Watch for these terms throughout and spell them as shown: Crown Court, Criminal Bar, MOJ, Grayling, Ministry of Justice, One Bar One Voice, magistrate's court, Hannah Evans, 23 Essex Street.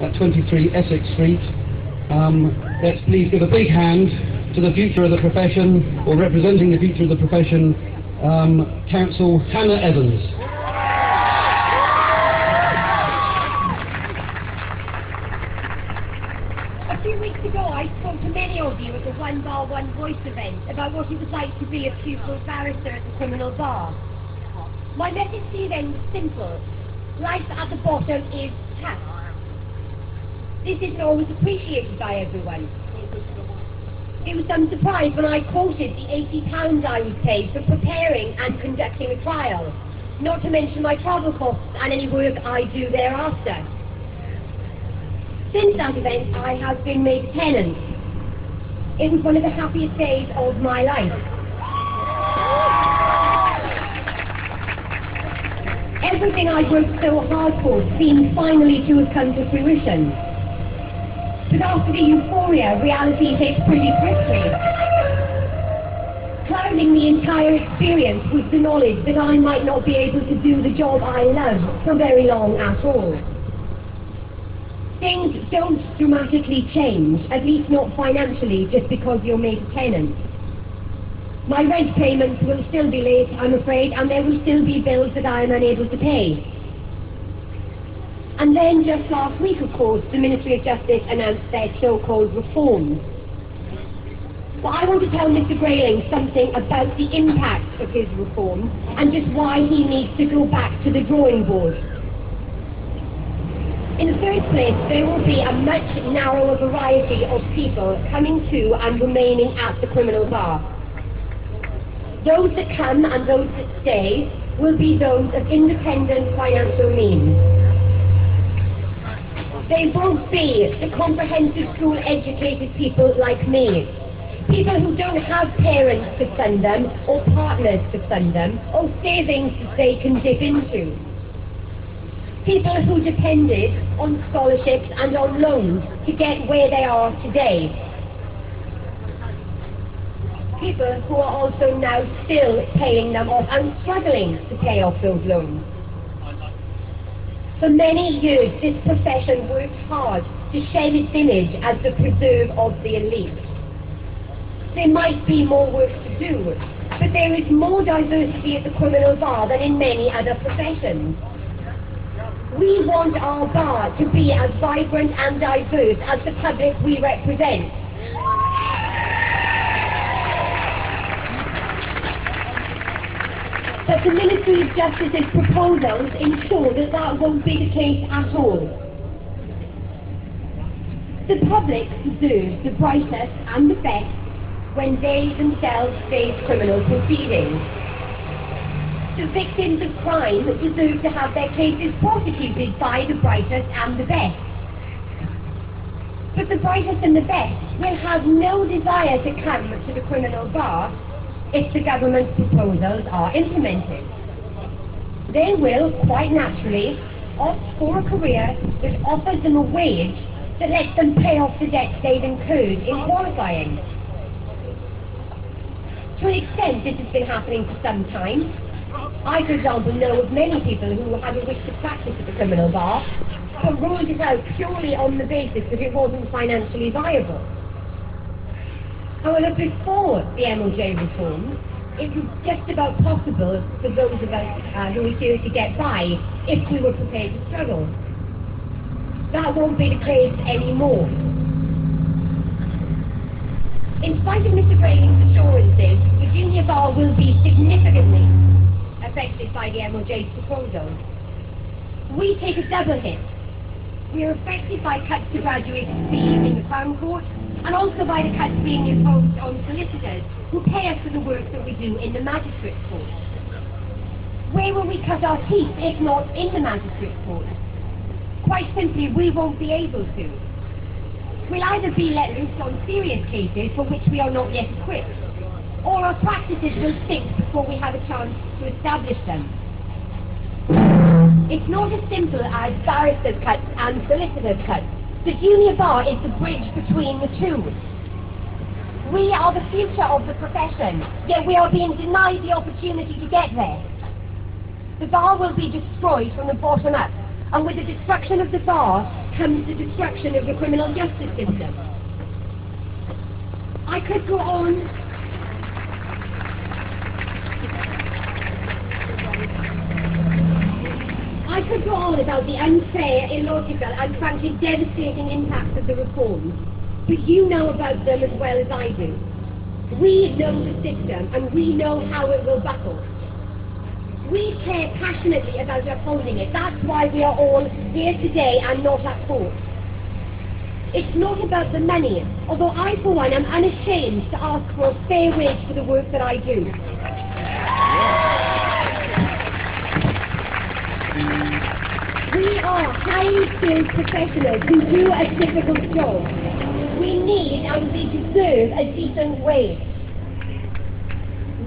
at 23 Essex Street. Let's please give a big hand to the future of the profession, or representing the future of the profession, counsel Hannah Evans. A few weeks ago I spoke to many of you at the One Bar One Voice event about what it was like to be a pupil barrister at the Criminal Bar. My message to you then was simple. Life at the bottom is tough. This isn't always appreciated by everyone. It was some surprise when I quoted the £80 I was paid for preparing and conducting a trial, not to mention my travel costs and any work I do thereafter. Since that event, I have been made a tenant. It was one of the happiest days of my life. Everything I worked so hard for seemed finally to have come to fruition. But after the euphoria, reality hit pretty quickly. Clouding the entire experience was the knowledge that I might not be able to do the job I love for very long at all. Things don't dramatically change, at least not financially, just because you're made a tenant. My rent payments will still be late, I'm afraid, and there will still be bills that I am unable to pay. And then just last week, of course, the Ministry of Justice announced their so-called reforms. But I want to tell Mr. Grayling something about the impact of his reform and just why he needs to go back to the drawing board. In the first place, there will be a much narrower variety of people coming to and remaining at the Criminal Bar. Those that come and those that stay will be those of independent financial means. They won't be the comprehensive school educated people like me. People who don't have parents to fund them, or partners to fund them, or savings that they can dip into. People who depended on scholarships and on loans to get where they are today. People who are also now still paying them off and struggling to pay off those loans. For many years, this profession worked hard to shed its image as the preserve of the elite. There might be more work to do, but there is more diversity at the Criminal Bar than in many other professions. We want our bar to be as vibrant and diverse as the public we represent. But the Ministry of Justice's proposals ensure that that won't be the case at all. The public deserves the brightest and the best when they themselves face criminal proceedings. The victims of crime deserve to have their cases prosecuted by the brightest and the best. But the brightest and the best will have no desire to come to the Criminal Bar if the government's proposals are implemented. They will, quite naturally, opt for a career that offers them a wage that lets them pay off the debts they've incurred in qualifying. To an extent, this has been happening for some time. I, for example, know of many people who have a wish to practice at the Criminal Bar, but ruled it out purely on the basis that it wasn't financially viable. However, before the MLJ reform, it was just about possible for those of us who were here to get by if we were prepared to struggle. That won't be the case anymore. In spite of Mr. Grayling's assurances, the junior bar will be significantly affected by the MLJ's proposal. We take a double hit. We are affected by cuts to graduate fees in the Crown Court, and also by the cuts being imposed on solicitors who pay us for the work that we do in the magistrate's court. Where will we cut our teeth if not in the magistrate's court? Quite simply, we won't be able to. We'll either be let loose on serious cases for which we are not yet equipped, or our practices will sink before we have a chance to establish them. It's not as simple as barrister's cuts and solicitor's cuts. The junior bar is the bridge between the two. We are the future of the profession, yet we are being denied the opportunity to get there. The bar will be destroyed from the bottom up, and with the destruction of the bar comes the destruction of the criminal justice system. I could go on. I could go on about the unfair, illogical and frankly devastating impacts of the reforms, but you know about them as well as I do. We know the system and we know how it will buckle. We care passionately about upholding it. That's why we are all here today and not at court. It's not about the money, although I, for one, am unashamed to ask for a fair wage for the work that I do. We are highly skilled professionals who do a difficult job. We need and we deserve a decent wage.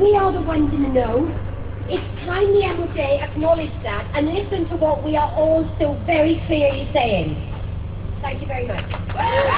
We are the ones in the know. It's time the MOJ acknowledged that and listen to what we are all so very clearly saying. Thank you very much.